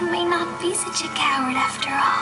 You may not be such a coward after all.